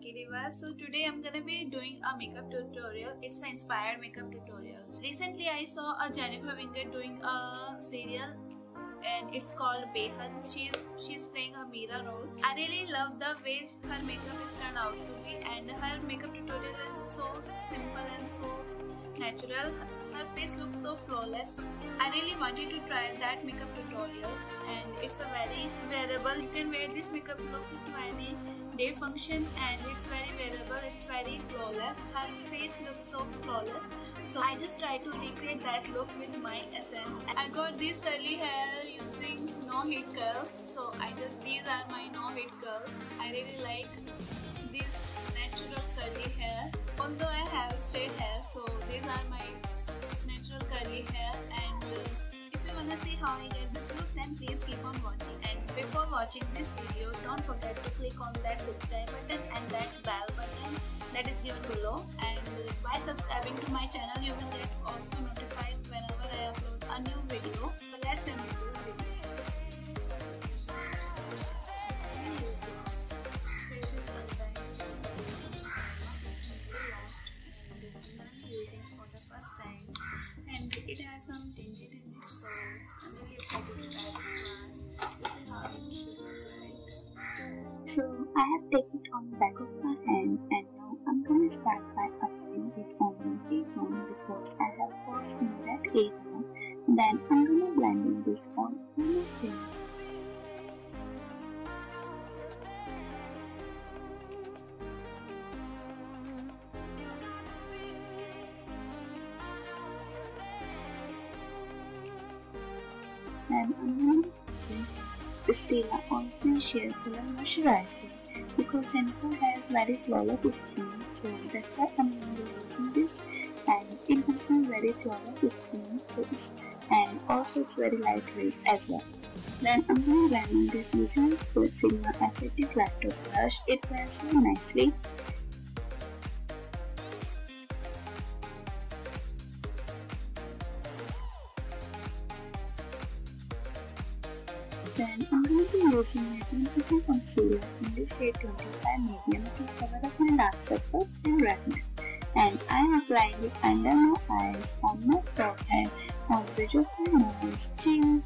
Sparky Divas. So today I'm gonna be doing a makeup tutorial. It's an inspired makeup tutorial. Recently I saw a Jennifer Winget doing a serial and it's called Beyhadh. She's playing a Mira role. I really love the way her makeup is turned out to be, and her makeup tutorial is so simple and so natural. Her face looks so flawless. I really wanted to try that makeup tutorial, and it's a very wearable. You can wear this makeup look to any day function, and it's very wearable, it's very flawless. Her face looks so flawless, so I just try to recreate that look with my essence. I got this curly hair using no heat curls, so these are my no heat curls. I really like this natural curly hair, although I have straight hair, so these are my natural curly hair. And if you wanna see how I get this look, then please keep on watching. And before watching this video, don't forget to click on that subscribe button and that bell button that is given below, and by subscribing to my channel you will get also notified whenever I upload a new video. So let's improve the video. It has some tinge in it, so I'm really excited with that. So I have taken it on the back of my hand, and now I'm gonna start by applying it on my face zone because I have pores in that area. Then I'm gonna blend this on my face. And I'm going to Stila Ointment Sheer Color Moisturizer because Jennifer has very flawless skin, so that's why I'm going to be using this, and it has a very flawless skin, so it's very lightweight as well. Then I'm going to blend this using with Sigma Effective Flat-Top Brush. It blends so nicely. Then I'm going to be using a concealer in the shade 25 medium to cover up my dark circles and redness. And I'm applying it under my eyes, on my forehead, on the bridge of my nose, chin,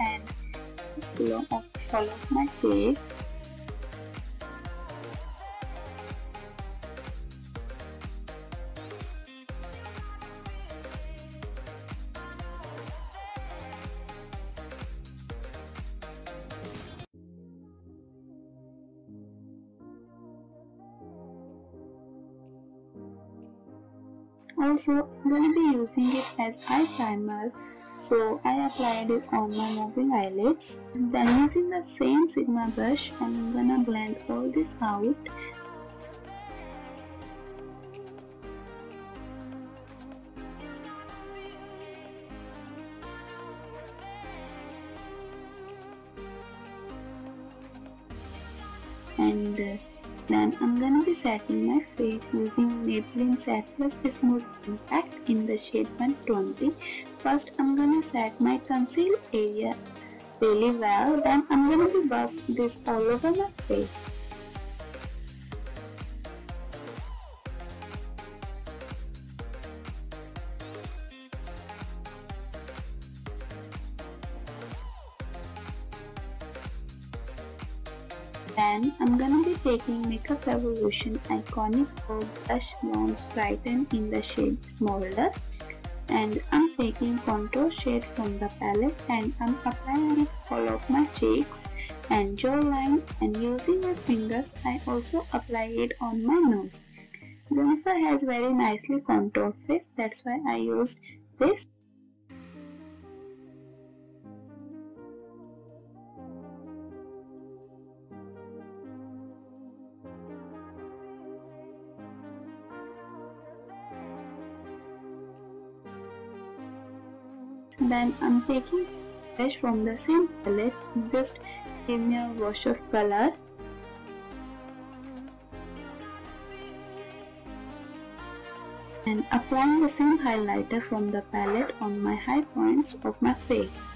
and this below of the sole of my cheek. Also, I'm going to be using it as eye primer, so I applied it on my moving eyelids. Then using the same Sigma brush, I'm gonna blend all this out. And then I'm gonna be setting my face using Maybelline Fit Plus Smooth Impact in the shade 120. First, I'm gonna set my concealed area really well. Then I'm gonna be buff this all over my face. Then I'm gonna be taking Makeup Revolution Iconic Blush Bronze Brighten in the shade Smolder, and I'm taking contour shade from the palette, and I'm applying it all of my cheeks and jawline, and using my fingers I also apply it on my nose. Jennifer has very nicely contoured face, that's why I used this. Then I'm taking brush from the same palette, just give me a wash of color. And applying the same highlighter from the palette on my high points of my face.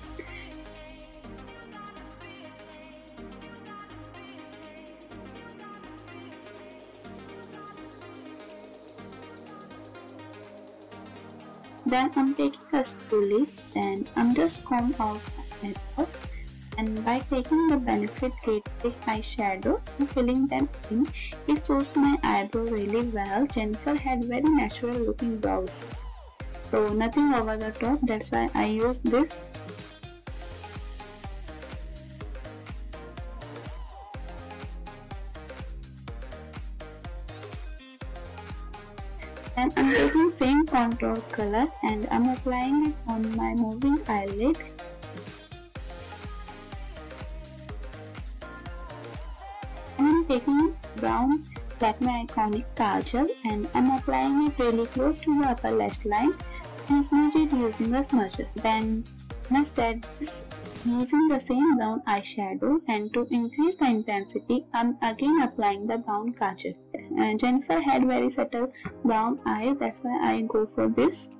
Then I'm taking a spoolie and I'm just comb out my eyebrows, and by taking the Benefit Gateway eyeshadow and filling them in, it suits my eyebrow really well. Jennifer had very natural looking brows, so nothing over the top, that's why I used this. Then I'm taking same contour color and I'm applying it on my moving eyelid. And I'm taking brown Sigma Iconic Kajal and I'm applying it really close to the upper lash line and smudge it using a smudger. Then I set this using the same brown eyeshadow, and to increase the intensity, I'm again applying the brown Kajal. Jennifer had very subtle brown eyes, that's why I go for this.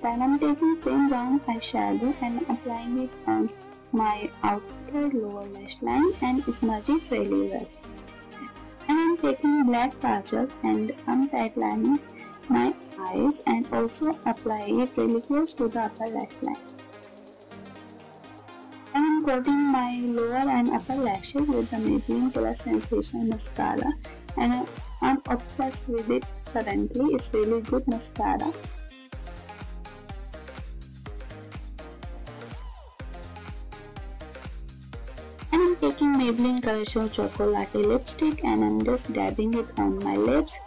Then I'm taking same brown eyeshadow and applying it on my outer lower lash line and smudge it really well. Taking black kajal and I'm tightlining my eyes and also apply it really close to the upper lash line. And I'm coating my lower and upper lashes with the Maybelline Color Sensation mascara, and I'm obsessed with it currently. It's really good mascara. Taking Maybelline Color Show Chocolate lipstick and I'm just dabbing it on my lips.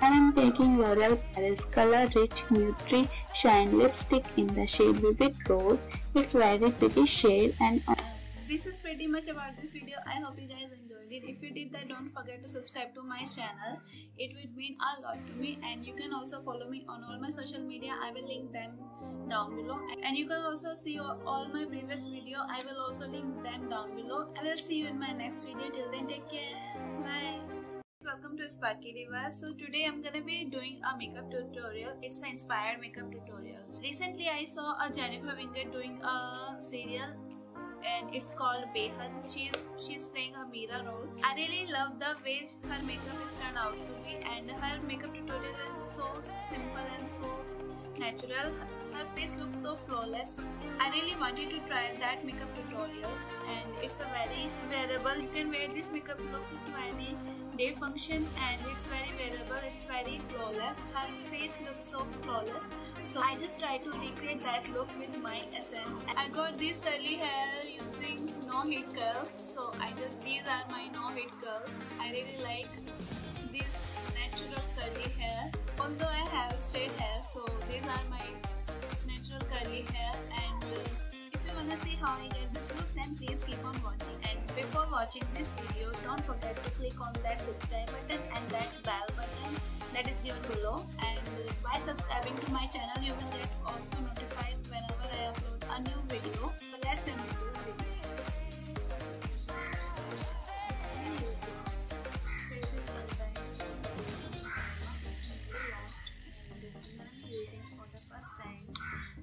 And I'm taking L'Oreal Paris Color Rich Nutri Shine lipstick in the shade Vivid Rose. It's very pretty shade. And this is pretty much about this video. I hope you guys enjoyed it. If you did that, don't forget to subscribe to my channel. It would mean a lot to me, and you can also follow me on all my social media. I will link them down below, and you can also see all my previous video. I will also link them down below. I will see you in my next video. Till then, take care. Bye. Welcome to Sparky Divas. So today I'm gonna be doing a makeup tutorial. It's an inspired makeup tutorial. Recently I saw a Jennifer Winget doing a serial, and it's called Beyhadh. She's playing a Mira role. I really love the way her makeup is turned out to be, and her makeup tutorial is so simple and so natural. Her face looks so flawless. I really wanted to try that makeup tutorial, and it's a very wearable. You can wear this makeup look to any day function, and it's very wearable. It's very flawless. Her face looks so flawless. So I just try to recreate that look with my essence. I got this curly hair using no heat curls. So these are my no heat curls. I really like this natural curly hair. Although I have straight hair, so these are my natural curly hair. And if you wanna see how I get this look, then please keep on watching. And before watching this video, don't forget to click on that subscribe button and that bell button that is given below. And by subscribing to my channel, you will get also notified whenever I upload a new video. So let's improve the video.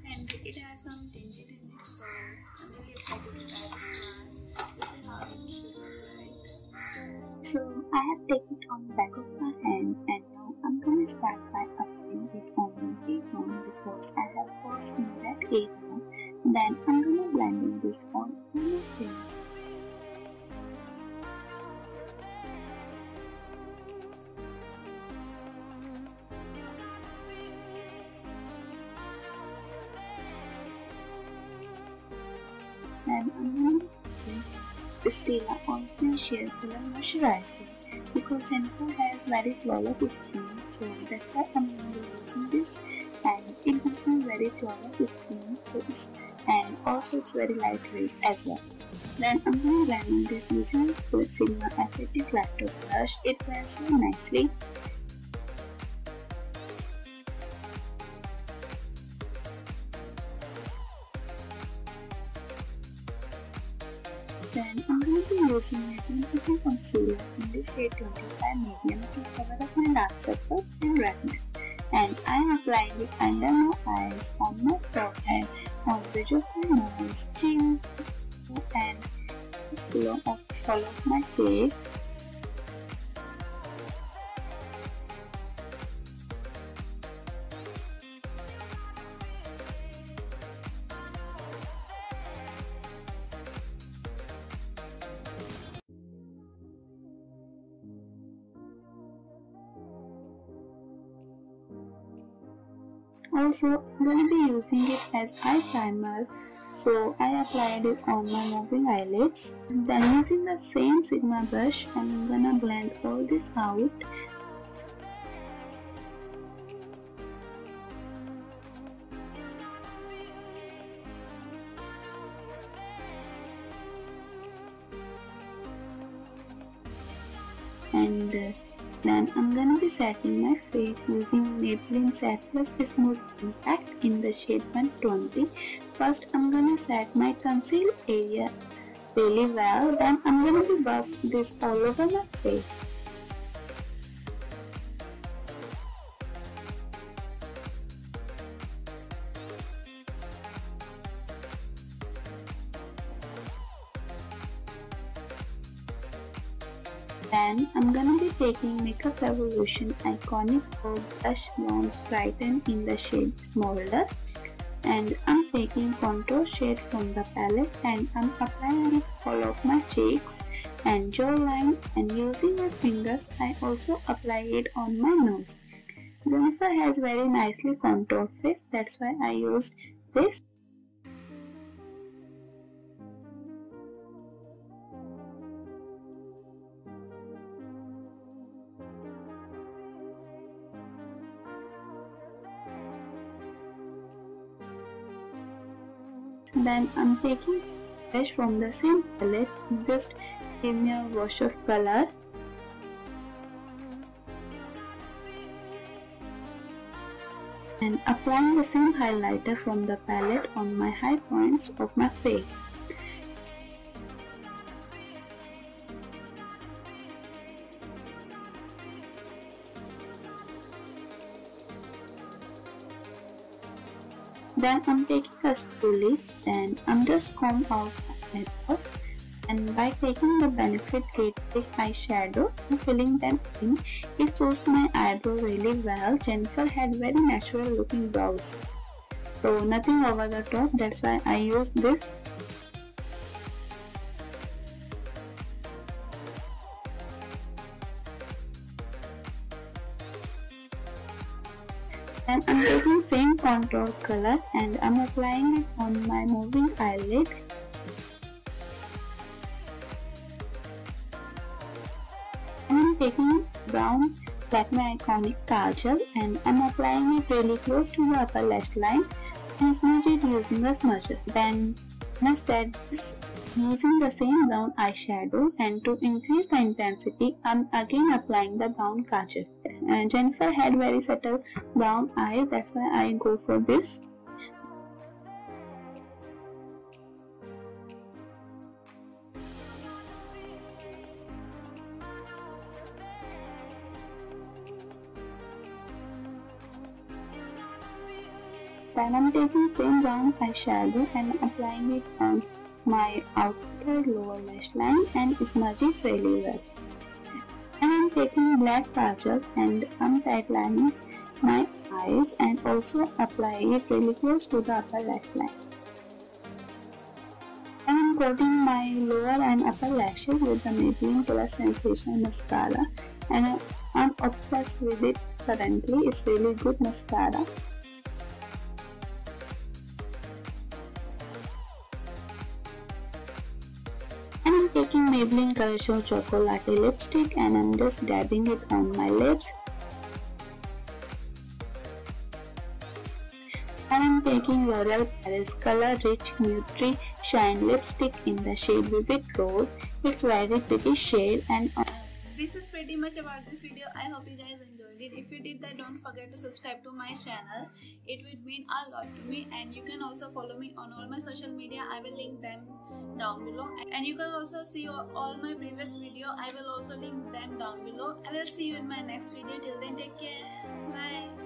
And it has some tinted in it, so I'm really excited to try this one. This is how it should look like. So I have taken it on the back of my hand, and now I'm gonna start by applying it on my face zone because I have pores in that area. Then I'm gonna blend this on my face. And I'm going to steal on my sheer color moisturizer because Jennifer has very flawless skin, so that's why I'm going to be using this, and it gives me very flawless skin, so it's very lightweight as well. Then I'm going to blend this using the Sigma Effective Flat-Top brush. It blends so nicely. Then I'm going to be using Maybelline Fit Plus Concealer in the shade 25 medium to cover up my dark circles and redness. And I am applying it under my eyes, on my forehead, on the bridge of my nose, chin, and just below of the hollow of my cheek. Also, I'm going to be using it as eye primer, so I applied it on my moving eyelids. Then using the same Sigma brush, I'm going to blend all this out. And then I'm gonna be setting my face using Maybelline Set Plus Smooth Impact in the shade 120. First, I'm gonna set my concealed area really well. Then I'm gonna be buff this all over my face. Then I'm gonna be taking Makeup Revolution Iconic Blush Bronze Brighten in the shade Smolder, and I'm taking contour shade from the palette and I'm applying it all of my cheeks and jawline, and using my fingers I also apply it on my nose. Jennifer has very nicely contoured face, that's why I used this. Then I'm taking brush from the same palette, just give me a wash of color. And applying the same highlighter from the palette on my high points of my face. Then I'm taking a spoolie and I'm just comb out my eyebrows, and by taking the Benefit Gateway eyeshadow and filling them in, it suits my eyebrow really well. Jennifer had very natural looking brows, so nothing over the top, that's why I used this. Then I'm taking same contour color and I'm applying it on my moving eyelid. And I'm taking brown Sigma Iconic Kajal and I'm applying it really close to the upper lash line and smudge it using a smudger. Then I set this using the same brown eyeshadow, and to increase the intensity, I'm again applying the brown kajal. Jennifer had very subtle brown eyes, that's why I go for this. Then I'm taking same brown eyeshadow and applying it on my outer lower lash line and smudge it really well. And I'm taking black kajal and I'm tight lining my eyes and also apply it really close to the upper lash line. And I'm coating my lower and upper lashes with the Maybelline Color Sensation mascara, and I'm obsessed with it currently, it's really good mascara. Taking Maybelline Color Show Chocolate lipstick and I'm just dabbing it on my lips. And I'm taking L'Oreal Paris Color Rich Nutri Shine lipstick in the shade Vivid Rose. It's very pretty shade. And this is pretty much about this video. I hope you guys enjoyed. did. If you did that, don't forget to subscribe to my channel. It would mean a lot to me, and you can also follow me on all my social media. I will link them down below, and you can also see all my previous video. I will also link them down below. I will see you in my next video. Till then, take care. Bye.